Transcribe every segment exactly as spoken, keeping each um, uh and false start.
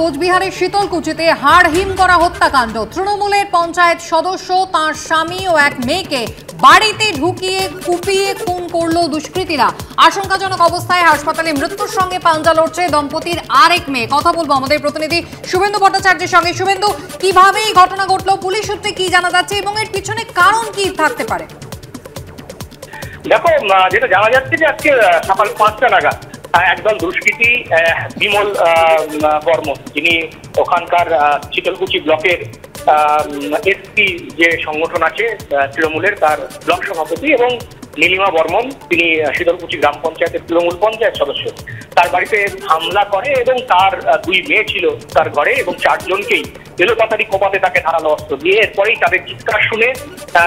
কোচবিহারের শীতলকুচিতে হাড়হিম করা হত্যাকাণ্ড। তৃণমূলের পঞ্চায়েত সদস্য তার স্বামী ও এক মেয়েকে বাড়িতে ঢুকিয়ে কুপিয়ে খুন করলো দুষ্কৃতীরা। আশঙ্কাজনক অবস্থায় হাসপাতালে মৃত্যুর সঙ্গে পাঞ্জা লড়ছে দম্পতির আরেক মেয়ে। কথা বলবো আমাদের প্রতিনিধি শুভেন্দু ভট্টাচার্যের সঙ্গে। শুভেন্দু, কিভাবে এই ঘটনা ঘটলো, পুলিশ সূত্রে কি জানা যাচ্ছে এবং এর পিছনে কারণ কি থাকতে পারে? দেখো, যেটা জানা যাচ্ছে যে আজকে সকাল পাঁচটা নাগাদ একদল দুষ্কৃতী বিমল বর্মন, যিনি ওখানকার শীতলকুচি ব্লকের এসপি যে সংগঠন আছে তৃণমূলের, তার ব্লক সভাপতি, এবং নীলিমা বর্মন, তিনি শীতলকুচি গ্রাম পঞ্চায়েতের তৃণমূল পঞ্চায়েত সদস্য, তার বাড়িতে হামলা করে এবং তার দুই মেয়ে ছিল তার ঘরে, এবং চারজনকেই এলোপাতাড়ি কোপাতে তাকে ধারালো অস্ত্র দিয়ে। এরপরেই তাদের চিৎকার শুনে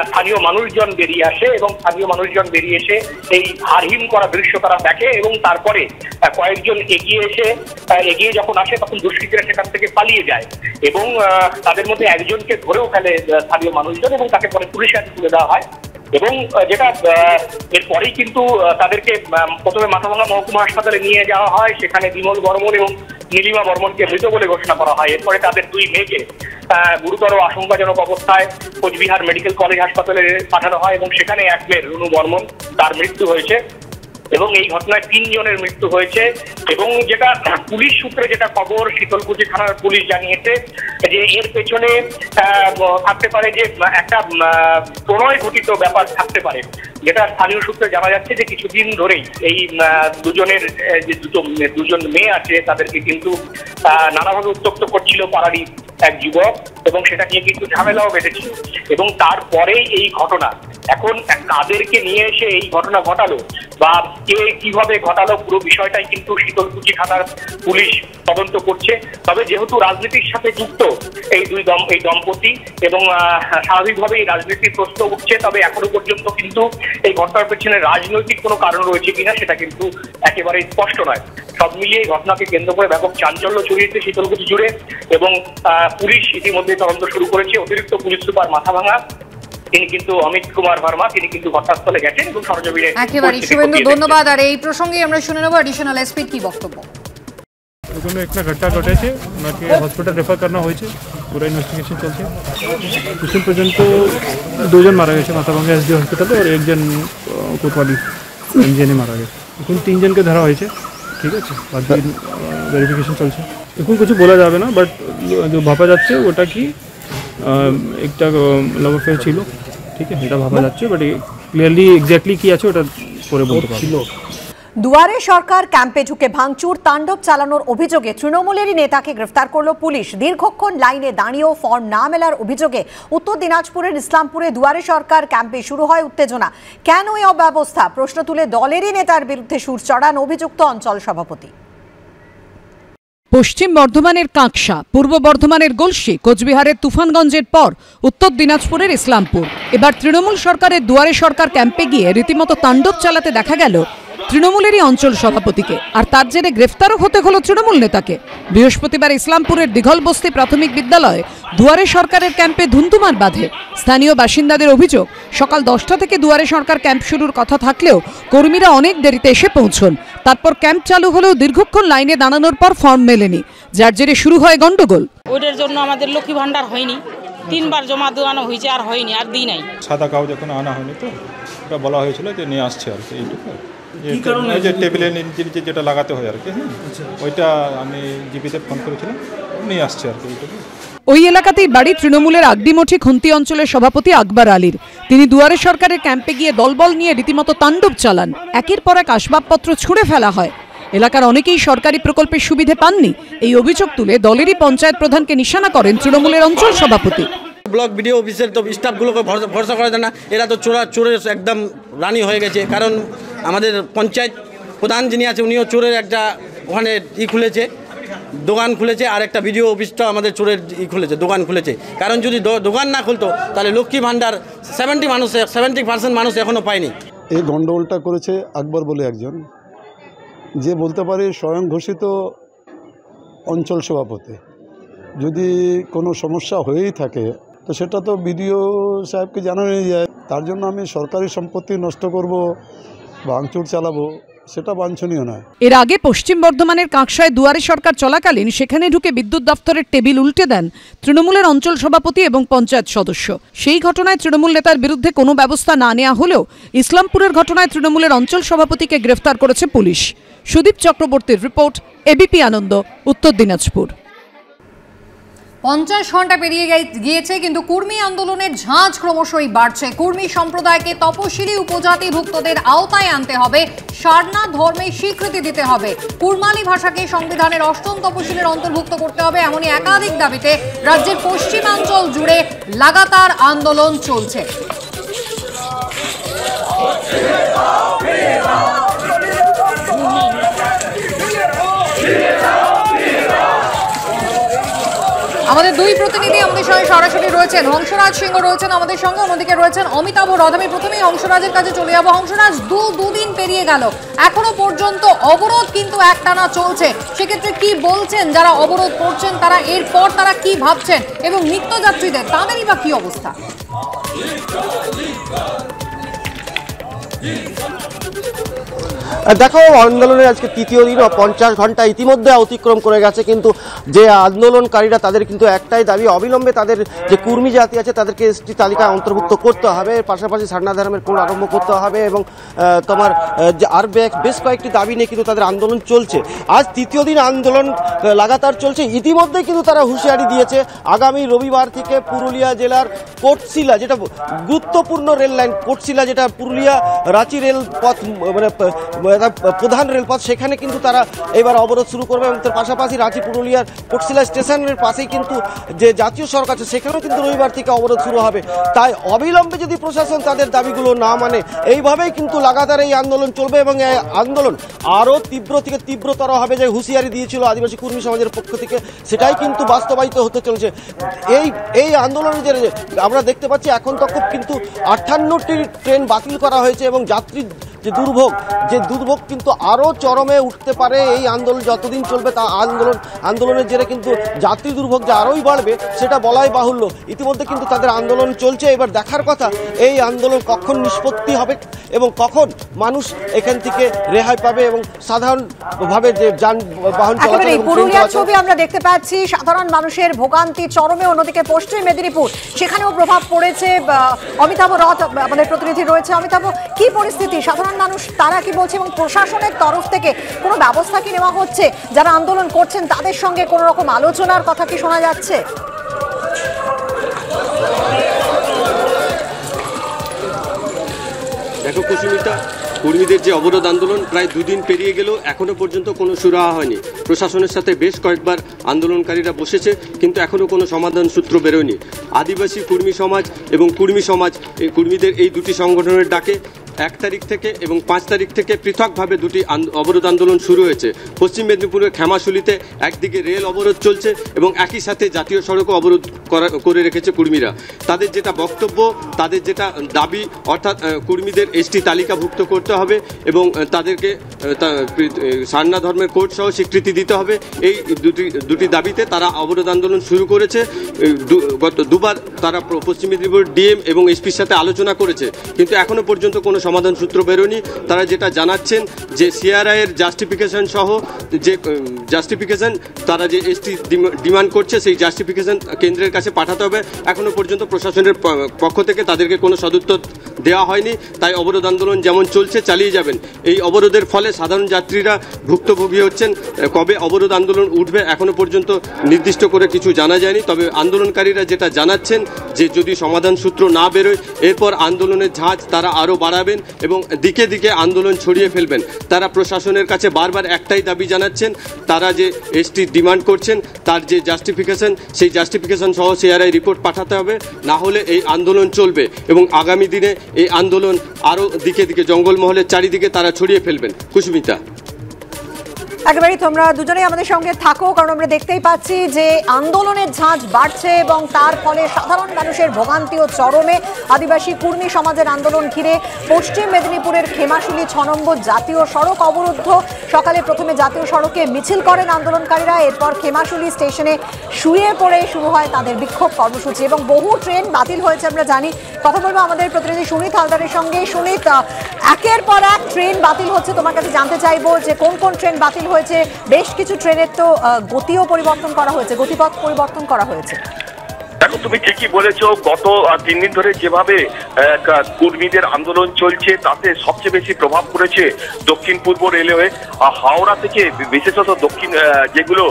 স্থানীয় মানুষজন বেরিয়ে আসে এবং স্থানীয় মানুষজন বেরিয়ে এসে এই হাড়হিম করা দৃশ্য তারা দেখে এবং তারপরে কয়েকজন এগিয়ে এসে এগিয়ে যখন আসে তখন দুষ্কৃতীরা সেখান থেকে পালিয়ে যায় এবং তাদের মধ্যে একজনকে ধরেও ফেলে স্থানীয় মানুষজন এবং তাকে পরে পুলিশের হাতে তুলে দেওয়া হয়। এবং যেটা এরপরেই কিন্তু তাদেরকে প্রথমে মাথাভাঙ্গা মহকুমা হাসপাতালে নিয়ে যাওয়া হয়, সেখানে বিমল বর্মন এবং নীলিমা বর্মনকে মৃত বলে ঘোষণা করা হয়। এরপরে তাদের দুই মেয়েকে গুরুতর আশঙ্কাজনক অবস্থায় কোচবিহার মেডিকেল কলেজ হাসপাতালে পাঠানো হয় এবং সেখানে এক মেয়ের, রুনু বর্মন, তার মৃত্যু হয়েছে এবং এই ঘটনায় তিনজনের মৃত্যু হয়েছে। এবং যেটা পুলিশ সূত্রে যেটা খবর, শীতলকুচি থানার পুলিশ জানিয়েছে যে এর পেছনে থাকতে পারে যে একটা প্রণয় ঘটিত ব্যাপার থাকতে পারে। যেটা স্থানীয় সূত্রে জানা যাচ্ছে যে কিছুদিন ধরেই এই দুজনের যে দুটো দুজন মেয়ে আছে তাদেরকে কিন্তু নানাভাবে উত্তক্ত করছিল পাড়ারই এক যুবক এবং সেটা নিয়ে কিন্তু ঝামেলাও বেঁধেছিল এবং তারপরেই এই ঘটনা। এখন কাদেরকে নিয়ে এসে এই ঘটনা ঘটালো বা কে কিভাবে ঘটালো পুরো বিষয়টাই কিন্তু শীতলকুচি থানার পুলিশ তদন্ত করছে। তবে যেহেতু রাজনীতির সাথে যুক্ত এই দুই দম এই দম্পতি এবং স্বাভাবিকভাবেই রাজনীতির প্রশ্ন উঠছে, তবে এখনো পর্যন্ত কিন্তু এই ঘটনার পেছনে রাজনৈতিক কোনো কারণ রয়েছে কিনা সেটা কিন্তু একেবারে স্পষ্ট নয়। সব মিলিয়ে এই ঘটনাকে কেন্দ্র করে ব্যাপক চাঞ্চল্য ছড়িয়েছে শীতলকুচি জুড়ে এবং পুলিশ ইতিমধ্যে তদন্ত শুরু করেছে। অতিরিক্ত পুলিশ সুপার মাথাভাঙ্গা তিনি কিন্তু অমিত কুমার ভার্মা, তিনি কিন্তু ঘটনাস্থলে গেছেন এবং সরজমিনে একেবারে। শুভেন্দু, ধন্যবাদ। আর এই প্রসঙ্গে আমরা শুনে নেব অ্যাডিশনাল এসপির কি বক্তব্য। এখানে একটা ঘটনা ঘটেছে, ওনাকে হসপিটাল রেফার করা হয়েছে, পুরো ইনভেস্টিগেশন চলছে। এখন পর্যন্ত দুজন মারা গেছে মাথাভাঙ্গা এসডি হসপিটালে আর একজন কোতোয়ালি ইঞ্জিনিয়ারে মারা গেছে। এখন তিনজনকে ধরা হয়েছে, ঠিক আছে, বাকি ভেরিফিকেশন চলছে। এখন কিছু বলা যাবে না, বাট যে ভাবা যাচ্ছে ওটা কি একটা লাভ অ্যাফেয়ার ছিল, ঠিক আছে, এটা ভাবা যাচ্ছে, বাট ক্লিয়ারলি এক্স্যাক্টলি কি আছে ওটা পরে বলতে পারবো। দুয়ারে সরকার ক্যাম্পে ঢুকে ভাঙচুর, তাণ্ডব চালানোর অভিযোগে তৃণমূলেরই নেতাকে গ্রেফতার করল পুলিশ। দীর্ঘক্ষণ লাইনে দাঁড়িয়েও ফর্ম না মেলার অভিযোগে উত্তর দিনাজপুরের ইসলামপুরে দুয়ারে সরকার ক্যাম্পে শুরু হয় উত্তেজনা। কেন এই অব্যবস্থা প্রশ্ন তুলে দলেরই নেতার বিরুদ্ধে সুর চড়ান অভিযুক্ত অঞ্চল সভাপতি। পশ্চিম বর্ধমানের কাঁকসা, পূর্ব বর্ধমানের গলসি, কোচবিহারের তুফানগঞ্জের পর উত্তর দিনাজপুরের ইসলামপুর। এবার তৃণমূল সরকারের দুয়ারে সরকার ক্যাম্পে গিয়ে রীতিমতো তাণ্ডব চালাতে দেখা গেল তৃণমূলেরই অঞ্চল সভাপতিকে, আর তার জেরে গ্রেফতারও হতে হলো তৃণমূল নেতাকে। বৃহস্পতিবার ইসলামপুরের দিঘলবস্তি প্রাথমিক বিদ্যালয়ে দুয়ারে সরকারের ক্যাম্পে ধুন্ধুমার বাঁধে। স্থানীয় বাসিন্দাদের অভিযোগ, সকাল দশটা থেকে দুয়ারে সরকার ক্যাম্প শুরুর কথা থাকলেও কর্মীরা অনেক দেরিতে এসে পৌঁছন। তারপর ক্যাম্প চালু হলেও দীর্ঘক্ষণ লাইনে দাঁড়ানোর পর ফর্ম মেলেনি, যার জেরে শুরু হয় গন্ডগোল। ওদের জন্য আমাদের লক্ষ্মী ভান্ডার হয়নি, তিনবার জমা দেওয়ানো হয়েছে, আর হয়নি, আর দিই নাই। সাদা কাগজ এখন আনা হয়নি, তো ওটা বলা হয়েছিল যে নিয়ে আসছে আর কি, এইটুকু। এই কারণে যে টেবিলের নিচে যেটা লাগাতে হয় আর কি, হ্যাঁ, ওইটা আমি জিপিতে ফোন করেছিলাম, নিয়ে আসছে আর কি, এইটুকু। ওই এলাকাতেই বাড়ি তৃণমূলের আগদিমঠি খুন্তি অঞ্চলের সভাপতি আকবর আলীর। তিনি দুয়ারে সরকারের ক্যাম্পে গিয়ে দলবল নিয়ে রীতিমতো তাণ্ডব চালান। একের পর এক আসবাবপত্র ছুঁড়ে ফেলা হয়। এলাকার অনেকেই সরকারি প্রকল্পের সুবিধে পাননি, এই অভিযোগ তুলে দলেরই পঞ্চায়েত প্রধানকে নিশানা করেন তৃণমূলের অঞ্চল সভাপতি। ব্লক বিডিও অফিসের তো স্টাফগুলোকে ভরসা করা যায় না, এরা তো চোরা চোরের একদম রানী হয়ে গেছে। কারণ আমাদের পঞ্চায়েত প্রধান যিনি আছে উনিও চোরের একটা ওখানে ই খুলেছে, দোকান খুলেছে, আর একটা বিডিও অফিসটা আমাদের চোরের ই খুলেছে, দোকান খুলেছে। কারণ যদি দোকান না খুলতো তাহলে লক্ষ্মী ভান্ডার সেভেন্টি মানুষ সেভেন্টি পার্সেন্ট মানুষ এখনও পায়নি। এই গণ্ডগোলটা করেছে আকবর বলে একজন, যে বলতে পারে স্বয়ং ঘোষিত অঞ্চল সভাপতি। যদি কোনো সমস্যা হয়েই থাকে তো সেটা তো বিডিও সাহেবকে জানানো যায়। তার জন্য আমি সরকারি সম্পত্তি নষ্ট করব, ভাঙচুর চালাবো, সেটা বাঞ্ছনীয় নয়। এর আগে পশ্চিম বর্ধমানের কাঁকসায় দুয়ারে সরকার চলাকালীন সেখানে ঢুকে বিদ্যুৎ দপ্তরের টেবিল উল্টে দেন তৃণমূলের অঞ্চল সভাপতি এবং পঞ্চায়েত সদস্য। সেই ঘটনায় তৃণমূল নেতার বিরুদ্ধে কোনো ব্যবস্থা না নেওয়া হলেও ইসলামপুরের ঘটনায় তৃণমূলের অঞ্চল সভাপতিকে গ্রেফতার করেছে পুলিশ। সুদীপ চক্রবর্তীর রিপোর্ট, এবিপি আনন্দ, উত্তর দিনাজপুর। পঞ্চাশ ঘন্টা পেরিয়ে গিয়েছে কিন্তু কুর্মি আন্দোলনের ঝাঁজ ক্রমশই বাড়ছে। কুর্মি সম্প্রদায়কে তপশিলি উপজাতিভুক্তদের আওতায় আনতে হবে, সারনাথ ধর্মে স্বীকৃতি দিতে হবে, কুর্মালি ভাষাকে সংবিধানের অষ্টম তপশিলের অন্তর্ভুক্ত করতে হবে, এমনই একাধিক দাবিতে রাজ্যের পশ্চিমাঞ্চল জুড়ে লাগাতার আন্দোলন চলছে। আমাদের দুই প্রতিনিধি আমাদের সঙ্গে সরাসরি রয়েছেন, হংসরাজ সিংহ রয়েছেন আমাদের সঙ্গে, অন্যদিকে রয়েছেন অমিতাভ রথ। আমি প্রথমেই হংসরাজের কাছে চলে যাবো। হংসরাজ, দু দুদিন পেরিয়ে গেল, এখনো পর্যন্ত অবরোধ কিন্তু একটানা চলছে, সেক্ষেত্রে কি বলছেন যারা অবরোধ করছেন তারা, এরপর তারা কি ভাবছেন এবং নিত্যযাত্রীদের তাদেরই বা কি অবস্থা? দেখো, আন্দোলনের আজকে তৃতীয় দিন, পঞ্চাশ ঘন্টা ইতিমধ্যে অতিক্রম করে গেছে, কিন্তু যে আন্দোলনকারীরা তাদের কিন্তু একটাই দাবি, অবিলম্বে তাদের যে কুর্মি জাতি আছে তাদেরকে এসটি তালিকায় অন্তর্ভুক্ত করতে হবে, পাশাপাশি সারনা ধর্মের কোড আরম্ভ করতে হবে এবং তোমার যে আর বেশ কয়েকটি দাবি নিয়ে কিন্তু তাদের আন্দোলন চলছে। আজ তৃতীয় দিন আন্দোলন লাগাতার চলছে। ইতিমধ্যে কিন্তু তারা হুঁশিয়ারি দিয়েছে, আগামী রবিবার থেকে পুরুলিয়া জেলার কোটশিলা, যেটা গুরুত্বপূর্ণ রেল লাইন কোটশিলা, যেটা পুরুলিয়া রাঁচি রেলপথ মানে প্রধান রেলপথ, সেখানে কিন্তু তারা এবার অবরোধ শুরু করবে এবং তার পাশাপাশি রাঁচি পুরুলিয়ার কোটশিলা স্টেশনের পাশেই কিন্তু যে জাতীয় সড়ক আছে সেখানেও কিন্তু রবিবার থেকে অবরোধ শুরু হবে। তাই অবিলম্বে যদি প্রশাসন তাদের দাবিগুলো না মানে, এইভাবেই কিন্তু লাগাতার এই আন্দোলন চলবে এবং এই আন্দোলন আরও তীব্র থেকে তীব্রতর হবে। যে হুঁশিয়ারি দিয়েছিল আদিবাসী কুর্মী সমাজের পক্ষ থেকে সেটাই কিন্তু বাস্তবায়িত হতে চলেছে। এই এই আন্দোলনে যে আমরা দেখতে পাচ্ছি এখন তক কিন্তু আটান্নটি ট্রেন বাতিল করা হয়েছে এবং যাত্রী যে দুর্ভোগ, যে দুর্ভোগ কিন্তু আরও চরমে উঠতে পারে এই আন্দোলন যতদিন চলবে। তা আন্দোলন আন্দোলনের জেরে কিন্তু যাত্রী দুর্ভোগ যে আরোই বাড়বে সেটা বলাই বাহুল্য। ইতিমধ্যে কিন্তু তাদের আন্দোলন চলছে, এবার দেখার কথা এই আন্দোলন কখন নিষ্পত্তি হবে এবং কখন মানুষ এখান থেকে রেহাই পাবে এবং সাধারণভাবে যে যানবাহন চলাচল। ছবি আমরা দেখতে পাচ্ছি সাধারণ মানুষের ভোগান্তি চরমে, অন্যদিকে পশ্চিম মেদিনীপুর সেখানেও প্রভাব পড়েছে। অমিতাভ রথ আমাদের প্রতিনিধি রয়েছে। অমিতাভ, কি পরিস্থিতি, সাধারণ মানুষ তারা কি বলছে এবং প্রশাসনের তরফ থেকে কোনো ব্যবস্থা কি নেওয়া হচ্ছে? যারা আন্দোলন করছেন তাদের সঙ্গে কোনো রকম আলোচনার কথা কি শোনা যাচ্ছে? দেখো কুসুমিতা, কুর্মীদের যে অবরোধ আন্দোলন প্রায় দুদিন পেরিয়ে গেল, এখনও পর্যন্ত কোনো সুরাহা হয়নি। প্রশাসনের সাথে বেশ কয়েকবার আন্দোলনকারীরা বসেছে কিন্তু এখনও কোনো সমাধান সূত্র বেরোয়নি। আদিবাসী কুর্মী সমাজ এবং কুর্মী সমাজ এই কুর্মীদের এই দুটি সংগঠনের ডাকে এক তারিখ থেকে এবং পাঁচ তারিখ থেকে পৃথকভাবে দুটি অবরোধ আন্দোলন শুরু হয়েছে। পশ্চিম মেদিনীপুরের খেমাশুলিতে একদিকে রেল অবরোধ চলছে এবং একই সাথে জাতীয় সড়কও অবরোধ করে রেখেছে কুর্মীরা। তাদের যেটা বক্তব্য, তাদের যেটা দাবি, অর্থাৎ কুর্মীদের এসটি তালিকাভুক্ত করতে হবে এবং তাদেরকে সারনা ধর্মের কোড সহ স্বীকৃতি দিতে হবে, এই দুটি দুটি দাবিতে তারা অবরোধ আন্দোলন শুরু করেছে। গত দুবার তারা পশ্চিম মেদিনীপুর ডিএম এবং এসপির সাথে আলোচনা করেছে কিন্তু এখনও পর্যন্ত কোনো সমাধান সূত্র বেরোয়নি। তারা যেটা জানাচ্ছেন যে সিআরআইয়ের জাস্টিফিকেশন সহ যে জাস্টিফিকেশন তারা যে এসটি ডিমান্ড করছে সেই জাস্টিফিকেশন কেন্দ্রের কাছে পাঠাতে হবে, এখনও পর্যন্ত প্রশাসনের পক্ষ থেকে তাদেরকে কোনো সদুত্তর দেওয়া হয়নি। তাই অবরোধ আন্দোলন যেমন চলছে চালিয়ে যাবেন। এই অবরোধের ফলে সাধারণ যাত্রীরা ভুক্তভোগী হচ্ছেন। কবে অবরোধ আন্দোলন উঠবে এখনও পর্যন্ত নির্দিষ্ট করে কিছু জানা যায়নি। তবে আন্দোলনকারীরা যেটা জানাচ্ছেন যে যদি সমাধান সূত্র না বেরোয় এরপর আন্দোলনের ঝাঁজ তারা আরও বাড়াবে এবং দিকে দিকে আন্দোলন ছড়িয়ে ফেলবেন। তারা প্রশাসনের কাছে বারবার একটাই দাবি জানাচ্ছেন, তারা যে এসটি ডিমান্ড করছেন তার যে জাস্টিফিকেশন, সেই জাস্টিফিকেশন সহ সিআরআই রিপোর্ট পাঠাতে হবে, না হলে এই আন্দোলন চলবে এবং আগামী দিনে এই আন্দোলন আরও দিকে দিকে জঙ্গলমহলের চারিদিকে তারা ছড়িয়ে ফেলবেন। কুসুমিতা, একেবারেই তোমরা দুজনেই আমাদের সঙ্গে থাকো, কারণ আমরা দেখতেই পাচ্ছি যে আন্দোলনের ঝাঁজ বাড়ছে এবং তার ফলে সাধারণ মানুষের ভোগান্তি ও চরমে। আদিবাসী কুর্মী সমাজের আন্দোলন ঘিরে পশ্চিম মেদিনীপুরের খেমাশুলি ছ নম্বর জাতীয় সড়ক অবরুদ্ধ। সকালে প্রথমে জাতীয় সড়কে মিছিল করেন আন্দোলনকারীরা, এরপর খেমাশুলি স্টেশনে শুয়ে পড়ে শুরু হয় তাদের বিক্ষোভ কর্মসূচি এবং বহু ট্রেন বাতিল হয়েছে আমরা জানি। কথা বলবো আমাদের প্রতিনিধি সুনীত হালদারের সঙ্গে। সুনীত, একের পর এক ট্রেন বাতিল হচ্ছে, তোমার কাছে জানতে চাইবো যে কোন কোন ট্রেন বাতিল হয়েছে। বেশ কিছু ট্রেনের তো গতিও পরিবর্তন করা হয়েছে, গতিপথ পরিবর্তন করা হয়েছে। দেখো তুমি ঠিকই বলেছো, গত তিন দিন ধরে যেভাবে কর্মীদের আন্দোলন চলছে তাতে সবচেয়ে বেশি প্রভাব পড়েছে দক্ষিণ পূর্ব রেলওয়ে। হাওড়া থেকে বিশেষত দক্ষিণ যেগুলো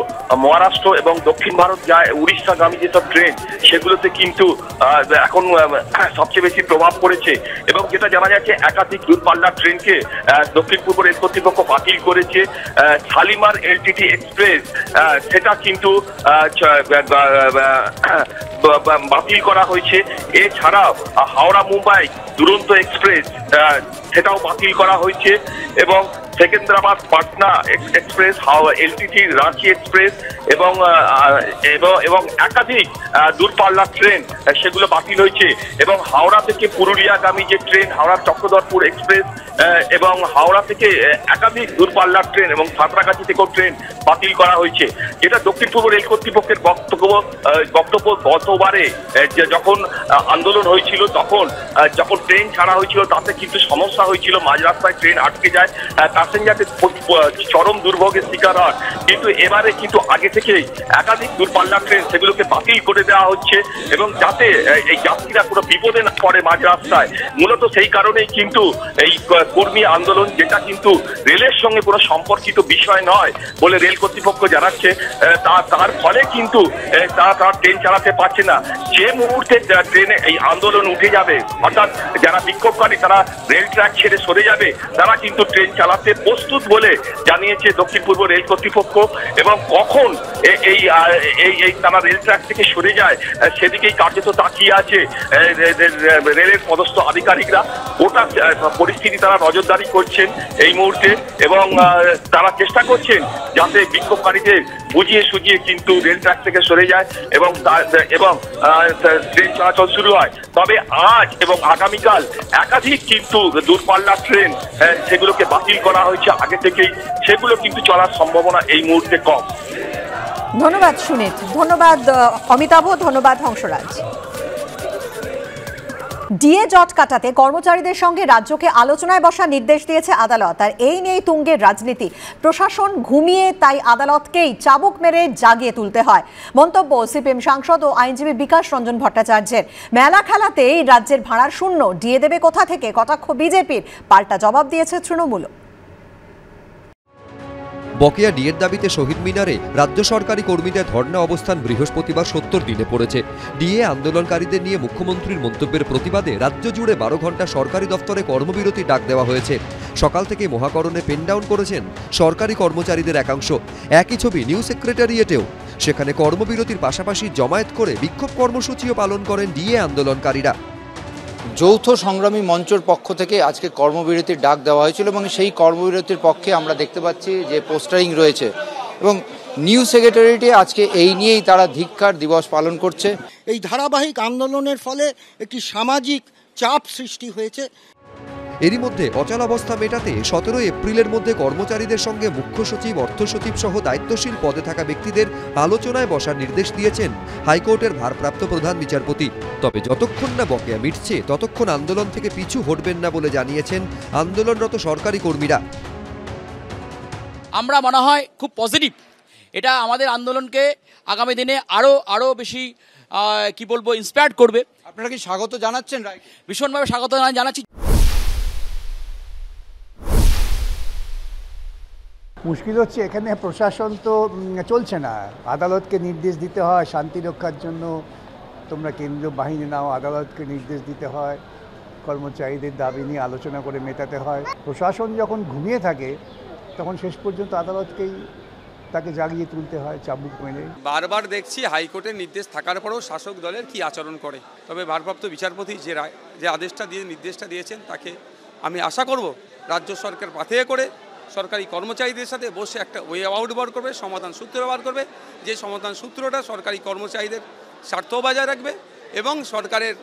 মহারাষ্ট্র এবং দক্ষিণ ভারত যায় উড়িষ্যাগামী যেসব ট্রেন সেগুলোতে কিন্তু এখন সবচেয়ে বেশি প্রভাব পড়েছে। এবং যেটা জানা যাচ্ছে একাধিক দূরপাল্লার ট্রেনকে দক্ষিণ পূর্ব রেল কর্তৃপক্ষ বাতিল করেছে। শালিমার এলটিটি এক্সপ্রেস সেটা কিন্তু বাতিল করা হয়েছে। এছাড়াও হাওড়া মুম্বাই দুরন্ত এক্সপ্রেস সেটাও বাতিল করা হয়েছে, এবং Secunderabad Patna express, LTT Ranchi express এবং এবং একাধিক দূরপাল্লার ট্রেন সেগুলো বাতিল হয়েছে। এবং হাওড়া থেকে পুরুলিয়াগামী যে ট্রেন হাওড়া চক্রধরপুর এক্সপ্রেস এবং হাওড়া থেকে একাধিক দূরপাল্লার ট্রেন এবং সাঁতরাগাছি থেকেও ট্রেন বাতিল করা হয়েছে। যেটা দক্ষিণ পূর্ব রেল কর্তৃপক্ষের বক্তব্য বক্তব্য গতবারে যখন আন্দোলন হয়েছিল তখন যখন ট্রেন ছাড়া হয়েছিল তাতে কিন্তু সমস্যা হয়েছিল, মাঝ রাস্তায় ট্রেন আটকে যায়, প্যাসেঞ্জারদের চরম দুর্ভোগের শিকার হয়। কিন্তু এবারে কিন্তু আগে থেকেই একাধিক দূরপাল্লার ট্রেন সেগুলোকে বাতিল করে দেওয়া হচ্ছে, এবং যাতে এই যাত্রীরা কোনো বিপদে না পড়ে মাঝ রাস্তায়, মূলত সেই কারণেই কিন্তু এই কর্মী আন্দোলন, যেটা কিন্তু রেলের সঙ্গে কোনো সম্পর্কিত বিষয় নয় বলে রেল কর্তৃপক্ষ জানাচ্ছে, তা তার ফলে কিন্তু তারা তারা ট্রেন চালাতে পারছে না। যে মুহূর্তে ট্রেনে এই আন্দোলন উঠে যাবে, অর্থাৎ যারা বিক্ষোভকারী তারা রেল ট্র্যাক ছেড়ে সরে যাবে, তারা কিন্তু ট্রেন চালাতে প্রস্তুত বলে জানিয়েছে দক্ষিণ পূর্ব রেল কর্তৃপক্ষ। এবং কখন এই এই তারা রেল ট্র্যাক থেকে সরে যায় সেদিকেই কার্যত তাকিয়ে আছে রেলের পদস্থ আধিকারিকরা। গোটা পরিস্থিতি তারা নজরদারি করছেন এই মুহূর্তে, এবং তারা চেষ্টা করছেন যাতে বিক্ষোভকারীদের বুঝিয়ে সুঝিয়ে কিন্তু রেল ট্র্যাক থেকে সরে যায় এবং এবং ট্রেন চলাচল শুরু হয়। তবে আজ এবং আগামীকাল একাধিক কিন্তু দূরপাল্লার ট্রেন সেগুলোকে বাতিল করা হয়েছে আগে থেকেই, সেগুলো কিন্তু চলার সম্ভাবনা এই মুহূর্তে কম। ধন্যবাদ সুনীত, ধন্যবাদ অমিতাভ, ধন্যবাদ হংসরাজ। ডিএ জট কাটাতে কর্মচারীদের সঙ্গে রাজ্যকে আলোচনায় বসার নির্দেশ দিয়েছে আদালত, আর এই নিয়েই তুঙ্গের রাজনীতি। প্রশাসন ঘুমিয়ে, তাই আদালতকেই চাবুক মেরে জাগিয়ে তুলতে হয়, মন্তব্য সিপিএম সাংসদ ও আইনজীবী বিকাশ রঞ্জন ভট্টাচার্যের। মেলা খেলাতেই রাজ্যের ভাড়া শূন্য, ডিএ দেবে কোথা থেকে, কটাক্ষ বিজেপির, পাল্টা জবাব দিয়েছে তৃণমূল। বকেয়া ডিএর দাবিতে শহীদ মিনারে রাজ্য সরকারি কর্মীদের ধর্ণা অবস্থান বৃহস্পতিবার সত্তর দিনে পড়েছে। ডিএ আন্দোলনকারীদের নিয়ে মুখ্যমন্ত্রীর মন্তব্যের প্রতিবাদে রাজ্য জুড়ে বারো ঘন্টা সরকারি দফতরে কর্মবিরতি ডাক দেওয়া হয়েছে। সকাল থেকে মহাকরণে পেনডাউন করেছেন সরকারি কর্মচারীদের একাংশ। একই ছবি নিউ সেক্রেটারিয়েটেও, সেখানে কর্মবিরতির পাশাপাশি জমায়েত করে বিক্ষোভ কর্মসূচিও পালন করেন ডিএ আন্দোলনকারীরা। যৌথ সংগ্রামী মঞ্চর পক্ষ থেকে আজকে কর্মবিরতির ডাক দেওয়া হয়েছিল, এবং সেই কর্মবিরতির পক্ষে আমরা দেখতে পাচ্ছি যে পোস্টারিং রয়েছে, এবং নিউ সেক্রেটারিয়েটে আজকে এই নিয়েই তারা ধিক্কার দিবস পালন করছে। এই ধারাবাহিক আন্দোলনের ফলে একটি সামাজিক চাপ সৃষ্টি হয়েছে। এরই মধ্যে অচলাবস্থা মেটাতে সতেরো এপ্রিলের মধ্যে কর্মচারীদের সঙ্গে মুখ্য সচিব, অর্থ সচিব সহ দায়িত্বশীল পদে থাকা ব্যক্তিদের আলোচনায় বসার নির্দেশ দিয়েছেন হাইকোর্টের ভারপ্রাপ্ত প্রধান বিচারপতি। তবে যতক্ষণ না বকেয়া মিটছে ততক্ষণ আন্দোলন থেকে পিছু হটবেন না বলে জানিয়েছেন আন্দোলনরত সরকারি কর্মীরা। আমরা মনে হয় খুব পজিটিভ, এটা আমাদের আন্দোলনকে আগামী দিনে আরও আরও বেশি কি বলবো ইন্সপায়ার করবে। আপনারা কি স্বাগত জানাচ্ছেন? ভীষণভাবে স্বাগত জানাচ্ছি। মুশকিল হচ্ছে এখানে প্রশাসন তো চলছে না, আদালতকে নির্দেশ দিতে হয় শান্তি রক্ষার জন্য, তোমরা কেন্দ্রীয় বাহিনী নাও, আদালতকে নির্দেশ দিতে হয়, কর্মচারীদের দাবি নিয়ে আলোচনা করে মেটাতে হয়। প্রশাসন যখন ঘুমিয়ে থাকে তখন শেষ পর্যন্ত আদালতকেই তাকে জাগিয়ে তুলতে হয় চাবুক মেরে। বারবার দেখছি হাইকোর্টের নির্দেশ থাকার পরেও শাসক দলের কি আচরণ করে। তবে ভারপ্রাপ্ত বিচারপতি যে রায়, যে আদেশটা দিয়ে নির্দেশটা দিয়েছেন, তাকে আমি আশা করব রাজ্য সরকার পাথেয় করে সরকারি কর্মচারীদের সাথে বসে একটা ওয়ে আউট বার করবে, সমাধান সূত্র ব্যবহার করবে, যে সমাধান সূত্রটা সরকারি কর্মচারীদের স্বার্থ বজায় রাখবে এবং সরকারের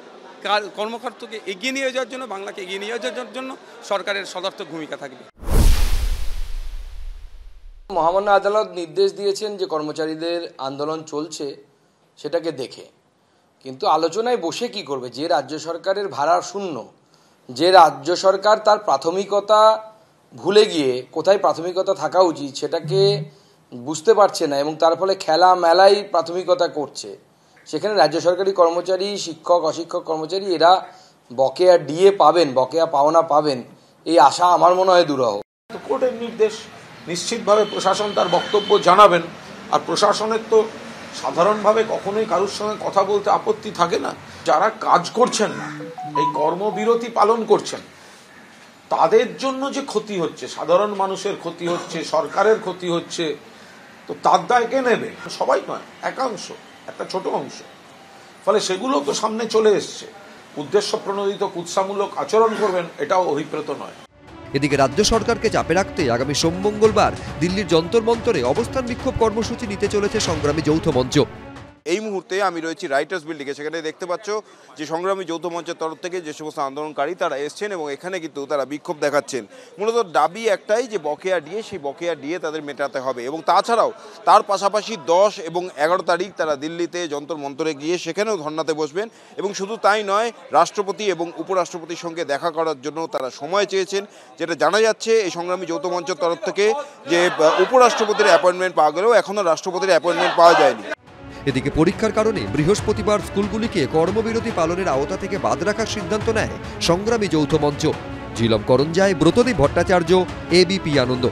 কর্মকর্তাকে এগিয়ে নিয়ে যাওয়ার জন্য, বাংলাকে এগিয়ে নিয়ে যাওয়ার জন্য সরকারের সদর্থক ভূমিকা থাকবে। মহামান্য আদালত নির্দেশ দিয়েছেন যে কর্মচারীদের আন্দোলন চলছে সেটাকে দেখে, কিন্তু আলোচনায় বসে কি করবে? যে রাজ্য সরকারের ভাড়া শূন্য जे राज्य सरकार तार प्राथमिकता भूले गिये कोथाय प्राथमिकता थाका उचित सेटाके बुझते पारछे ना एबं तार फले खेला मेलाई प्राथमिकता करछे। सेखाने राज्य सरकारी कर्मचारी शिक्षक अशिक्षक कर्मचारी एरा बकेया डिए पाबेन बकेया पाओना पाबेन ए आशा आमार मने हय दूरह। तो कोर्टेर निर्देश निश्चितभावे प्रशासन तार बक्तव्य जानाबेन आर प्रशासनेर तो साधारणभावे कखनोई कारोर संगे कथा बोलते आपत्ति थाके ना। जारा काज करछेन ना এই কর্মবিরতি পালন করছেন তাদের জন্য যে ক্ষতি হচ্ছে সাধারণ মানুষের ক্ষতি হচ্ছে সরকারের ক্ষতি হচ্ছে তো তার দায় কে নেবে? সবাই নয়, একাংশ, একটা ছোট অংশ। ফলে সেগুলো তো সামনে চলে আসছে। উদ্দেশ্য প্রণোদিত কুৎসামূলক আচরণ করবেন এটাও অভিপ্রেত নয়। এদিকে রাজ্য সরকারকে চাপে রাখতে আগামী সোম মঙ্গলবার দিল্লির যন্তর মন্তরে অবস্থান বিক্ষোভ কর্মসূচি নিতে চলেছে সংগ্রামী যৌথ মঞ্চ। এই মুহূর্তে আমি রয়েছি রাইটার্স বিল্ডিংয়ে। সেখানে দেখতে পাচ্ছ যে সংগ্রামী যৌথ মঞ্চের তরফ থেকে যে সমস্ত আন্দোলনকারী তারা এসছেন এবং এখানে কিন্তু তারা বিক্ষোভ দেখাচ্ছেন। মূলত দাবি একটাই যে বকেয়া ডিএ, সেই বকেয়া ডিএ তাদের মেটাতে হবে এবং তাছাড়াও তার পাশাপাশি দশ এবং এগারো তারিখ তারা দিল্লিতে যন্তর মন্তরে গিয়ে সেখানেও ধর্নাতে বসবেন এবং শুধু তাই নয় রাষ্ট্রপতি এবং উপরাষ্ট্রপতির সঙ্গে দেখা করার জন্য তারা সময় চেয়েছেন। যেটা জানা যাচ্ছে এই সংগ্রামী যৌথ মঞ্চের তরফ থেকে যে উপরাষ্ট্রপতির অ্যাপয়েন্টমেন্ট পাওয়া গেলেও এখনও রাষ্ট্রপতির অ্যাপয়েন্টমেন্ট পাওয়া যায়নি। এদিকে পরীক্ষার কারণে বৃহস্পতিবার স্কুলগুলিকে কর্মবিরতি পালনের আওতা থেকে বাদ রাখার সিদ্ধান্ত নেয় সংগ্রামী যৌথ মঞ্চ। ঝিলম করঞ্জায়, ব্রতদীপ ভট্টাচার্য, এবিপি আনন্দ।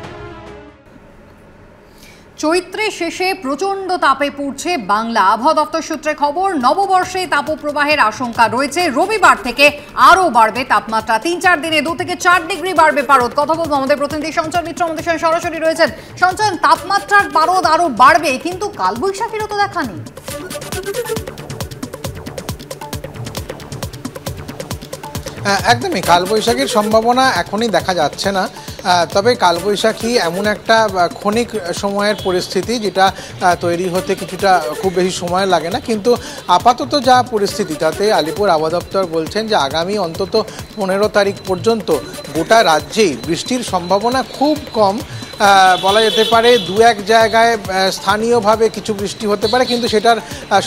চৈত্রের শেষে প্রচণ্ড তাপে পুড়ছে বাংলা। আবহাওয়া দপ্তর সূত্রে খবর, নববর্ষে তাপপ্রবাহের আশঙ্কা রয়েছে। রবিবার থেকে আরও বাড়বে তাপমাত্রা। তিন চার দিনে দু থেকে চার ডিগ্রি বাড়বে পারদ। কথা বলবো আমাদের প্রতিনিধি সঞ্চয় মিত্র, আমাদের সঙ্গে সরাসরি রয়েছেন। সঞ্চয়, তাপমাত্রার পারদ আরও বাড়বে কিন্তু কালবৈশাখীরও তো দেখা নেই। একদমই কালবৈশাখীর সম্ভাবনা এখনই দেখা যাচ্ছে না। তবে কালবৈশাখী এমন একটা ক্ষণিক সময়ের পরিস্থিতি যেটা তৈরি হতে কিছুটা খুব বেশি সময় লাগে না, কিন্তু আপাতত যা পরিস্থিতি তাতে আলিপুর আবহাওয়া দপ্তর বলছেন যে আগামী অন্তত পনেরো তারিখ পর্যন্ত গোটা রাজ্যেই বৃষ্টির সম্ভাবনা খুব কম। বলা যেতে পারে দু এক জায়গায় স্থানীয়ভাবে কিছু বৃষ্টি হতে পারে কিন্তু সেটার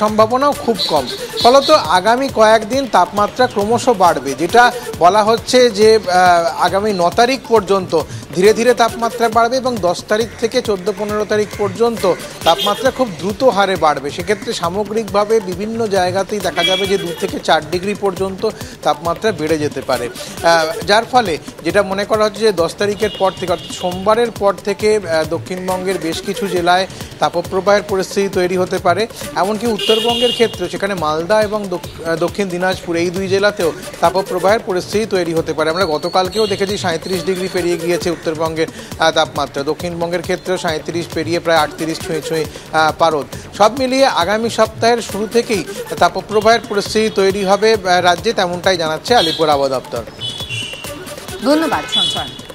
সম্ভাবনাও খুব কম। ফলত আগামী কয়েকদিন তাপমাত্রা ক্রমশ বাড়বে, যেটা বলা হচ্ছে যে আগামী ন তারিখ পর্যন্ত ধীরে ধীরে তাপমাত্রা বাড়বে এবং দশ তারিখ থেকে চোদ্দো পনেরো তারিখ পর্যন্ত তাপমাত্রা খুব দ্রুত হারে বাড়বে। সেক্ষেত্রে সামগ্রিকভাবে বিভিন্ন জায়গাতেই দেখা যাবে যে দু থেকে চার ডিগ্রি পর্যন্ত তাপমাত্রা বেড়ে যেতে পারে, যার ফলে যেটা মনে করা হচ্ছে যে দশ তারিখের পর থেকে অর্থাৎ সোমবারের পর থেকে দক্ষিণবঙ্গের বেশ কিছু জেলায় তাপপ্রবাহের পরিস্থিতি তৈরি হতে পারে। এমনকি উত্তরবঙ্গের ক্ষেত্রে সেখানে মালদা এবং দক্ষিণ দিনাজপুর এই দুই জেলাতেও তাপপ্রবাহের পরিস্থিতি তৈরি হতে পারে। আমরা গতকালকেও দেখেছি সাঁত্রিশ ডিগ্রি পেরিয়ে গিয়েছে উত্তরবঙ্গের তাপমাত্রা, দক্ষিণবঙ্গের ক্ষেত্রেও সাঁত্রিশ পেরিয়ে প্রায় আটত্রিশ ছুঁয়ে ছুঁয়ে পারদ। সব মিলিয়ে আগামী সপ্তাহের শুরু থেকেই তাপপ্রবাহের পরিস্থিতি তৈরি হবে রাজ্যে, তেমনটাই জানাচ্ছে আলিপুর আবহাওয়া দপ্তর। ধন্যবাদ সঞ্চয়।